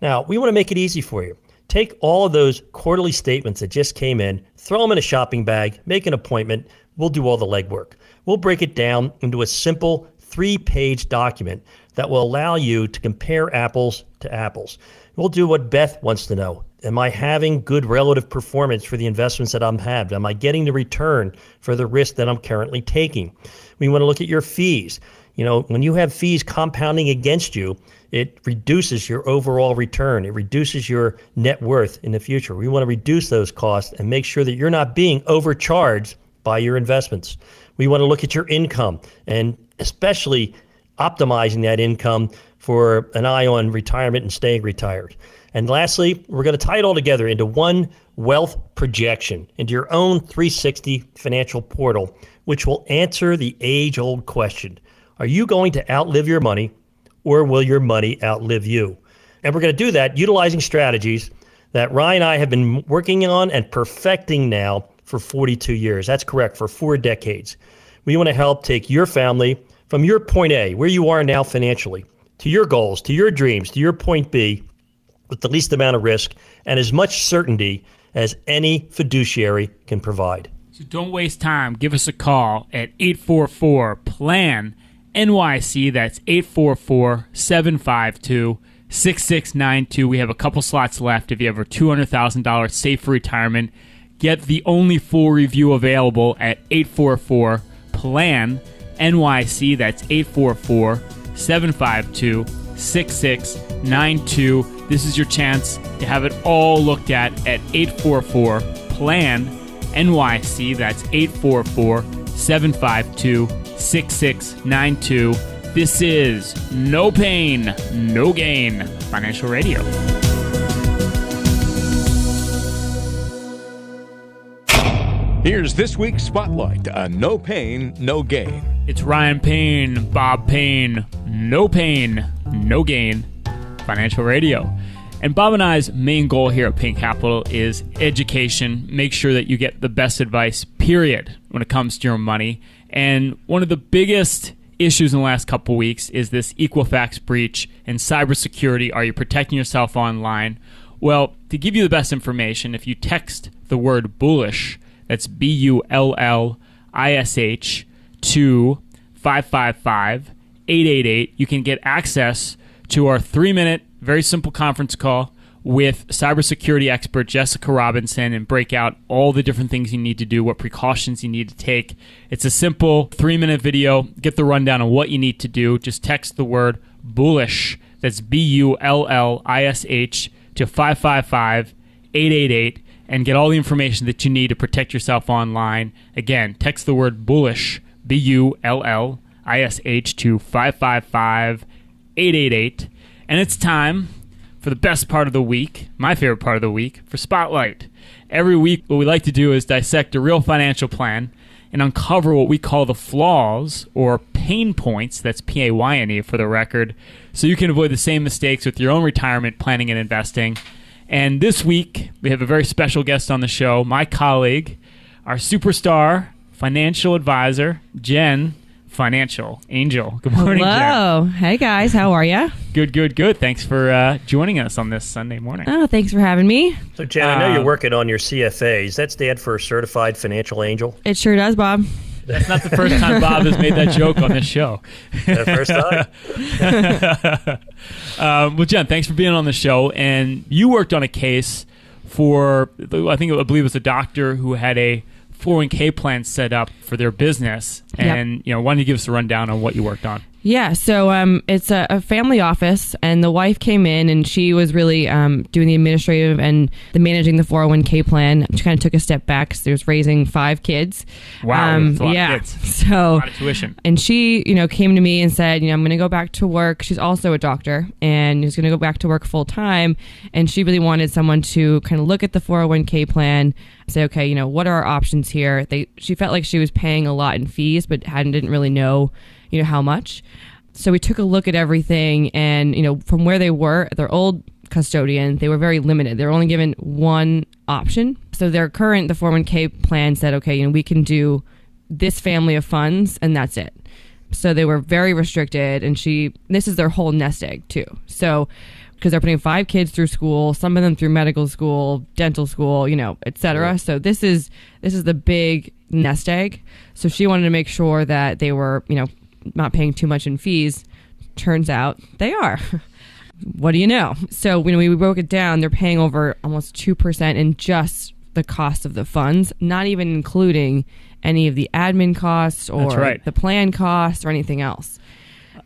Now, we want to make it easy for you. Take all of those quarterly statements that just came in, throw them in a shopping bag, make an appointment. We'll do all the legwork. We'll break it down into a simple three-page document that will allow you to compare apples to apples. We'll do what Beth wants to know. Am I having good relative performance for the investments that I'm having? Am I getting the return for the risk that I'm currently taking? We want to look at your fees. You know, when you have fees compounding against you, it reduces your overall return. It reduces your net worth in the future. We want to reduce those costs and make sure that you're not being overcharged by your investments. We want to look at your income and especially optimizing that income for an eye on retirement and staying retired. And lastly, we're going to tie it all together into one wealth projection, into your own three sixty financial portal, which will answer the age-old question. Are you going to outlive your money, or will your money outlive you? And we're going to do that utilizing strategies that Ryan and I have been working on and perfecting now for forty-two years. That's correct, for four decades. We want to help take your family from your point A, where you are now financially, to your goals, to your dreams, to your point B, with the least amount of risk and as much certainty as any fiduciary can provide. So don't waste time. Give us a call at eight four four plan. N Y C, that's eight four four, seven five two, six six nine two. We have a couple slots left. If you have a two hundred thousand dollars safe for retirement, get the only full review available at eight four four plan N Y C. That's eight four four, seven five two, six six nine two. This is your chance to have it all looked at at eight four four plan N Y C. That's eight four four, seven five two, six six nine two. This is No Pain, No Gain Financial Radio. Here's this week's Spotlight on No Pain, No Gain. It's Ryan Payne, Bob Payne, No Pain, No Gain Financial Radio. And Bob and I's main goal here at Payne Capital is education. Make sure that you get the best advice, period, when it comes to your money. And one of the biggest issues in the last couple of weeks is this Equifax breach and cybersecurity. Are you protecting yourself online? Well, to give you the best information, if you text the word bullish, that's B U L L I S H, to five five five, eight eight eight, you can get access to our three-minute, very simple conference call with cybersecurity expert Jessica Robinson and break out all the different things you need to do, what precautions you need to take. It's a simple three-minute video. Get the rundown on what you need to do. Just text the word bullish, that's B U L L I S H, to five five five, eight eight eight and get all the information that you need to protect yourself online. Again, text the word bullish, B U L L I S H, to five five five, eight eight eight. And it's time for the best part of the week, my favorite part of the week, for Spotlight. Every week, what we like to do is dissect a real financial plan and uncover what we call the flaws or pain points, that's P A Y N E for the record, so you can avoid the same mistakes with your own retirement planning and investing. And this week, we have a very special guest on the show, my colleague, our superstar financial advisor, Jen Financial Angel. Good morning, Hello. Jen. Hey, guys. How are you? Good, good, good. Thanks for uh, joining us on this Sunday morning. Oh, thanks for having me. So, Jen, uh, I know you're working on your C F A. Does that stand for Certified Financial Angel? It sure does, Bob. That's not the first time Bob has made that joke on this show. The first time. um, well, Jen, thanks for being on the show. And you worked on a case for, I think, I believe it was a doctor who had a four oh one K plan set up for their business. And, yep. you know, why don't you give us a rundown on what you worked on? Yeah. So um, it's a, a family office, and the wife came in and she was really um, doing the administrative and the managing the four oh one K plan. She kind of took a step back because so there's raising five kids. Wow. Um, yeah. Kids. So, a lot of tuition. And she, you know, came to me and said, you know, I'm going to go back to work. She's also a doctor and she's going to go back to work full time. And she really wanted someone to kind of look at the four oh one K plan, say, okay, you know, what are our options here? They, she felt like she was paying a lot in fees, but hadn't didn't really know you know, how much. So we took a look at everything and, you know, from where they were, their old custodian, they were very limited. They were only given one option. So their current, the four oh one K plan said, okay, you know, we can do this family of funds and that's it. So they were very restricted, and she, this is their whole nest egg too. So, because they're putting five kids through school, some of them through medical school, dental school, you know, et cetera. So this is, this is the big nest egg. So she wanted to make sure that they were, you know, not paying too much in fees. Turns out they are. What do you know? So when we broke it down, they're paying over almost two percent in just the cost of the funds, not even including any of the admin costs or That's right. the plan costs or anything else.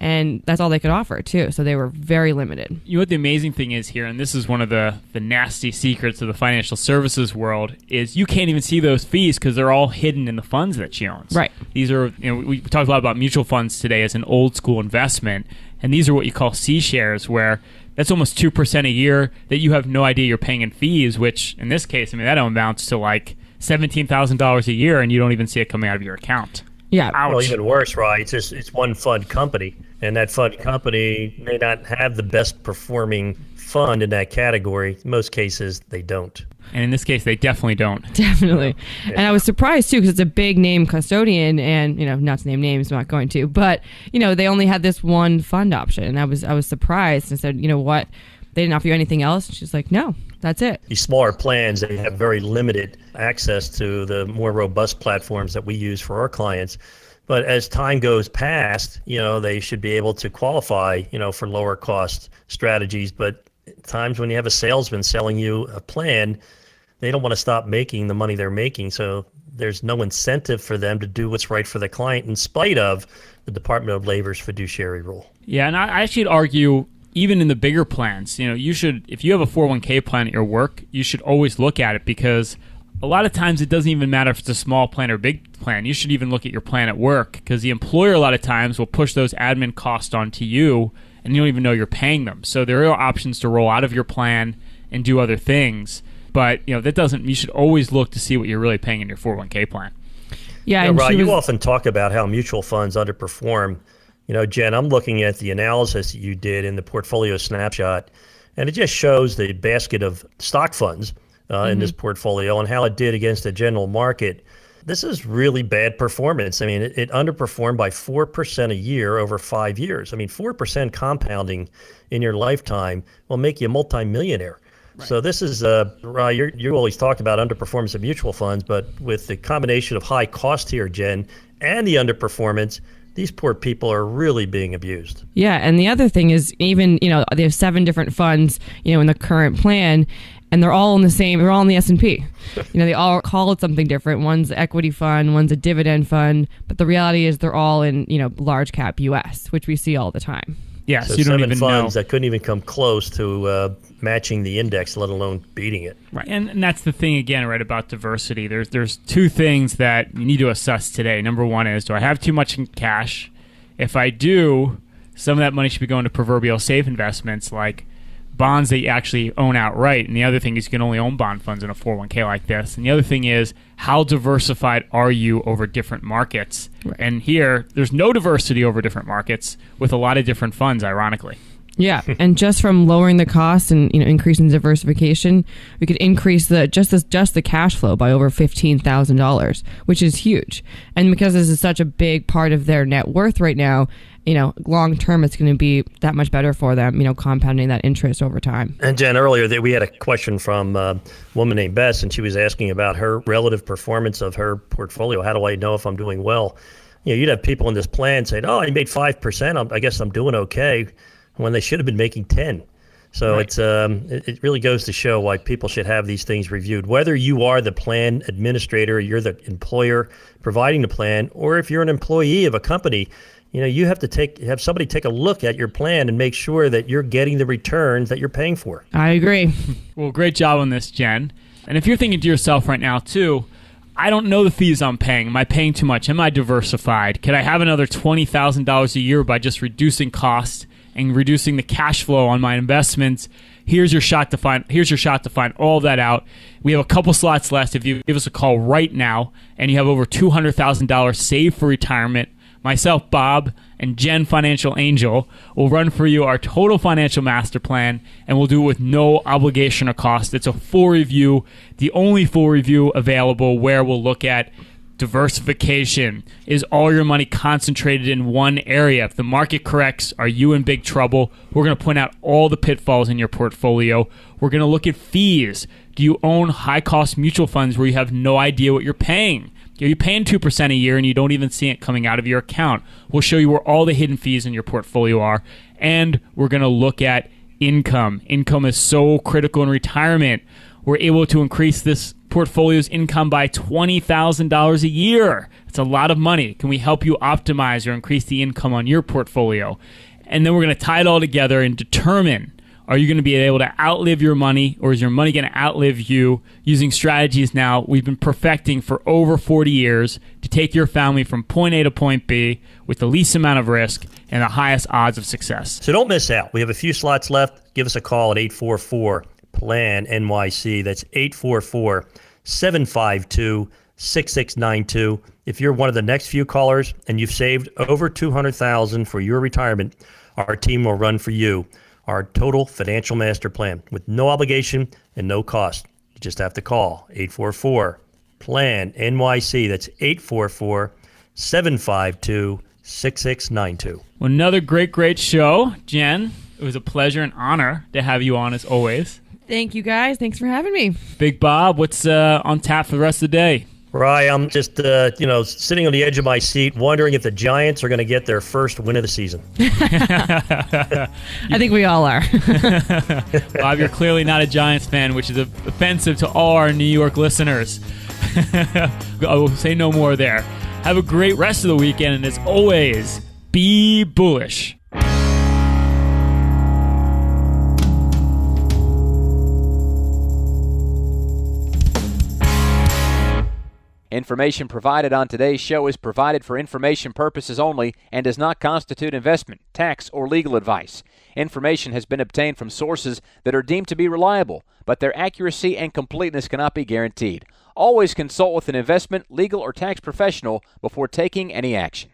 And that's all they could offer too. So they were very limited. You know what the amazing thing is here, and this is one of the, the nasty secrets of the financial services world, is you can't even see those fees because they're all hidden in the funds that she owns. Right. These are, you know, we talked a lot about mutual funds today as an old school investment. And these are what you call C shares, where that's almost two percent a year that you have no idea you're paying in fees, which in this case, I mean, that amounts to like seventeen thousand dollars a year and you don't even see it coming out of your account. Yeah. Ouch. Well, even worse, right? It's just, it's one fund company, and that fund company may not have the best performing fund in that category. In most cases, they don't. And in this case, they definitely don't. Definitely. Yeah. And I was surprised, too, because it's a big name custodian and, you know, not to name names, I'm not going to, but, you know, they only had this one fund option. And I was, I was surprised and said, you know what, they didn't offer you anything else? And she's like, no. That's it. These smaller plans, they have very limited access to the more robust platforms that we use for our clients. But as time goes past, you know, they should be able to qualify, you know, for lower cost strategies. But at times when you have a salesman selling you a plan, they don't want to stop making the money they're making. So there's no incentive for them to do what's right for the client in spite of the Department of Labor's fiduciary rule. Yeah, and I, I should argue, even in the bigger plans, you know, you should, if you have a four oh one K plan at your work, you should always look at it, because a lot of times it doesn't even matter if it's a small plan or big plan. You should even look at your plan at work, because the employer a lot of times will push those admin costs onto you and you don't even know you're paying them. So there are options to roll out of your plan and do other things. But, you know, that doesn't, you should always look to see what you're really paying in your four oh one K plan. Yeah. You know, Ryan, was, you often talk about how mutual funds underperform. You know, Jen, I'm looking at the analysis that you did in the portfolio snapshot, and it just shows the basket of stock funds uh, mm-hmm. in this portfolio and how it did against the general market. This is really bad performance. I mean, it, it underperformed by four percent a year over five years. I mean, four percent compounding in your lifetime will make you a multimillionaire. Right. So this is, uh, Ryan, you're, you always talked about underperformance of mutual funds, but with the combination of high cost here, Jen, and the underperformance, these poor people are really being abused. Yeah, and the other thing is, even, you know, they have seven different funds, you know, in the current plan, and they're all in the same, they're all in the S and P. You know, they all call it something different. One's equity fund, one's a dividend fund, but the reality is they're all in, you know, large cap U S, which we see all the time. Yes, so you don't even know. Seven funds that couldn't even come close to uh, matching the index, let alone beating it. Right, and, and that's the thing again, right, about diversity. There's there's two things that you need to assess today. Number one is, do I have too much in cash? If I do, some of that money should be going to proverbial safe investments like bonds that you actually own outright. And the other thing is, you can only own bond funds in a four oh one K like this. And the other thing is, how diversified are you over different markets? Right. And here, there's no diversity over different markets with a lot of different funds, ironically. Yeah, and just from lowering the cost and, you know, increasing diversification, we could increase the just the, just the cash flow by over fifteen thousand dollars, which is huge. And because this is such a big part of their net worth right now, you know, long term, it's going to be that much better for them, you know, compounding that interest over time. And Jen, earlier that we had a question from uh, a woman named Bess, and she was asking about her relative performance of her portfolio. How do I know if I'm doing well? You know, you'd have people in this plan saying, oh, I made five percent. I guess I'm doing okay, when they should have been making ten. So right. it's um, it, it really goes to show why people should have these things reviewed. Whether you are the plan administrator, you're the employer providing the plan, or if you're an employee of a company, you know, you have to take have somebody take a look at your plan and make sure that you're getting the returns that you're paying for. I agree. Well, great job on this, Jen. And if you're thinking to yourself right now, too, I don't know the fees I'm paying. Am I paying too much? Am I diversified? Could I have another twenty thousand dollars a year by just reducing costs and reducing the cash flow on my investments? Here's your shot to find here's your shot to find all that out. We have a couple slots left. If you give us a call right now and you have over two hundred thousand dollars saved for retirement, myself, Bob, and Jen Financial Angel will run for you our total financial master plan, and we'll do it with no obligation or cost. It's a full review, the only full review available, where we'll look at diversification. Is all your money concentrated in one area? If the market corrects, are you in big trouble? We're going to point out all the pitfalls in your portfolio. We're going to look at fees. Do you own high-cost mutual funds where you have no idea what you're paying? Are you paying two percent a year and you don't even see it coming out of your account? We'll show you where all the hidden fees in your portfolio are. And we're going to look at income. Income is so critical in retirement. We're able to increase this portfolio's income by twenty thousand dollars a year. That's a lot of money. Can we help you optimize or increase the income on your portfolio? And then we're going to tie it all together and determine, are you going to be able to outlive your money, or is your money going to outlive you, using strategies now we've been perfecting for over forty years to take your family from point A to point B with the least amount of risk and the highest odds of success. So don't miss out. We have a few slots left. Give us a call at eight four four plan N Y C. That's eight four four, seven five two, six six nine two. If you're one of the next few callers and you've saved over two hundred thousand dollars for your retirement, our team will run for you our total financial master plan with no obligation and no cost. You just have to call eight four four plan N Y C. That's eight four four, seven five two, six six nine two. Well, another great, great show, Jen. It was a pleasure and honor to have you on, as always. Thank you, guys. Thanks for having me. Big Bob, what's uh, on tap for the rest of the day? Ryan, I'm just uh, you know, sitting on the edge of my seat wondering if the Giants are going to get their first win of the season. I think we all are. Bob, you're clearly not a Giants fan, which is offensive to all our New York listeners. I will say no more there. Have a great rest of the weekend, and as always, be bullish. Information provided on today's show is provided for information purposes only and does not constitute investment, tax, or legal advice. Information has been obtained from sources that are deemed to be reliable, but their accuracy and completeness cannot be guaranteed. Always consult with an investment, legal, or tax professional before taking any action.